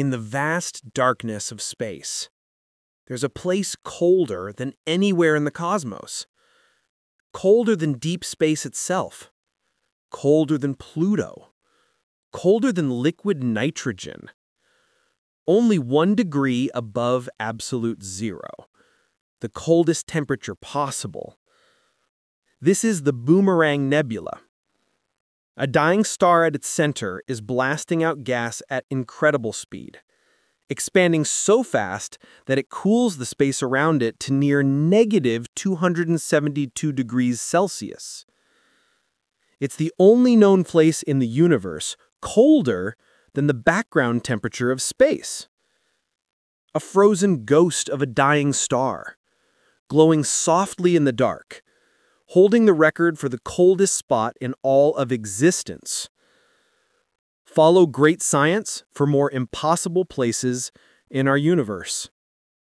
in the vast darkness of space. There's a place colder than anywhere in the cosmos. Colder than deep space itself. Colder than Pluto. Colder than liquid nitrogen. Only 1 degree above absolute zero. The coldest temperature possible. This is the Boomerang Nebula. A dying star at its center is blasting out gas at incredible speed, expanding so fast that it cools the space around it to near negative 272 degrees Celsius. It's the only known place in the universe colder than the background temperature of space. A frozen ghost of a dying star, glowing softly in the dark, holding the record for the coldest spot in all of existence. Follow Great Science for more impossible places in our universe.